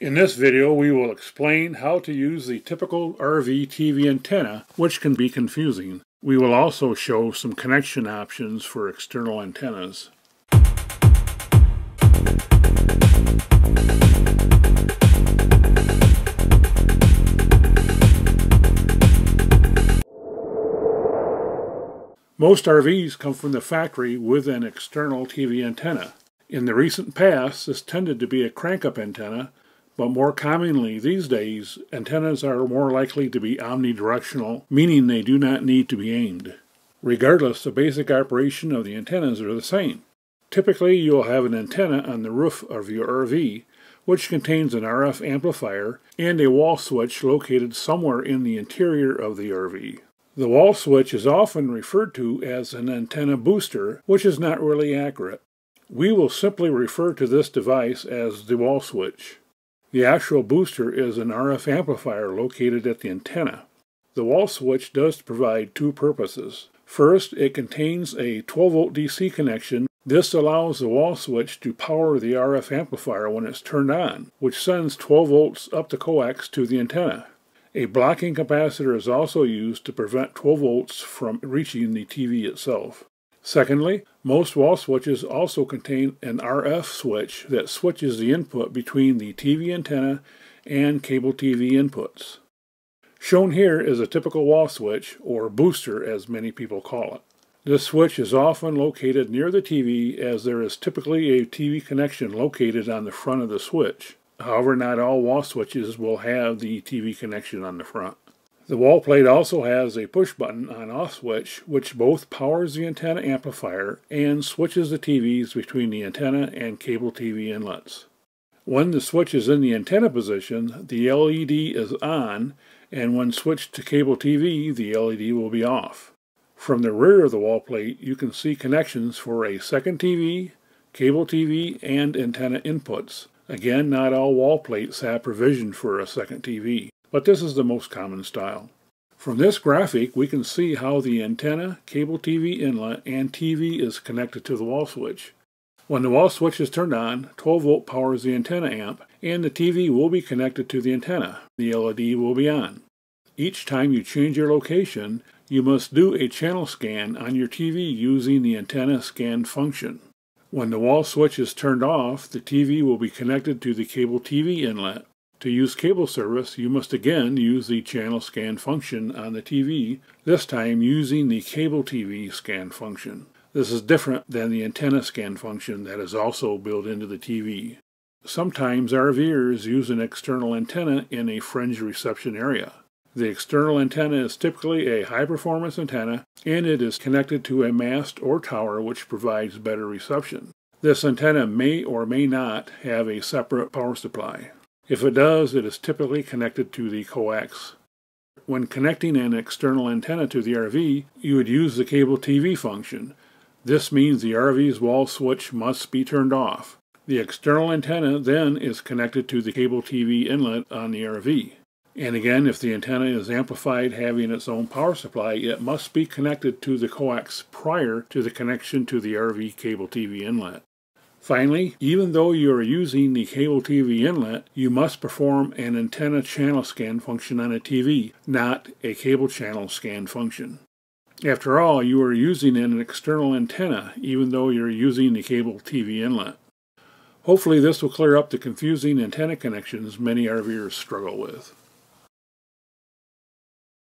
In this video, we will explain how to use the typical RV TV antenna, which can be confusing. We will also show some connection options for external antennas. Most RVs come from the factory with an external TV antenna. In the recent past, this tended to be a crank-up antenna, but more commonly these days, antennas are more likely to be omnidirectional, meaning they do not need to be aimed. Regardless, the basic operation of the antennas are the same. Typically, you'll have an antenna on the roof of your RV, which contains an RF amplifier and a wall switch located somewhere in the interior of the RV. The wall switch is often referred to as an antenna booster, which is not really accurate. We will simply refer to this device as the wall switch. The actual booster is an RF amplifier located at the antenna. The wall switch does provide two purposes. First, it contains a 12-volt DC connection. This allows the wall switch to power the RF amplifier when it's turned on, which sends 12 volts up the coax to the antenna. A blocking capacitor is also used to prevent 12 volts from reaching the TV itself. Secondly, most wall switches also contain an RF switch that switches the input between the TV antenna and cable TV inputs. Shown here is a typical wall switch, or booster as many people call it. This switch is often located near the TV, as there is typically a TV connection located on the front of the switch. However, not all wall switches will have the TV connection on the front. The wall plate also has a push button on/off switch, which both powers the antenna amplifier and switches the TVs between the antenna and cable TV inlets. When the switch is in the antenna position, the LED is on, and when switched to cable TV, the LED will be off. From the rear of the wall plate, you can see connections for a second TV, cable TV, and antenna inputs. Again, not all wall plates have provision for a second TV, but this is the most common style. From this graphic, we can see how the antenna, cable TV inlet, and TV is connected to the wall switch. When the wall switch is turned on, 12 volt powers the antenna amp, and the TV will be connected to the antenna. The LED will be on. Each time you change your location, you must do a channel scan on your TV using the antenna scan function. When the wall switch is turned off, the TV will be connected to the cable TV inlet. To use cable service, you must again use the channel scan function on the TV, this time using the cable TV scan function. This is different than the antenna scan function that is also built into the TV. Sometimes RVers use an external antenna in a fringe reception area. The external antenna is typically a high-performance antenna, and it is connected to a mast or tower which provides better reception. This antenna may or may not have a separate power supply. If it does, it is typically connected to the coax. When connecting an external antenna to the RV, you would use the cable TV function. This means the RV's wall switch must be turned off. The external antenna then is connected to the cable TV inlet on the RV. And again, if the antenna is amplified having its own power supply, it must be connected to the coax prior to the connection to the RV cable TV inlet. Finally, even though you are using the cable TV inlet, you must perform an antenna channel scan function on a TV, not a cable channel scan function. After all, you are using an external antenna, even though you are using the cable TV inlet. Hopefully this will clear up the confusing antenna connections many RVers struggle with.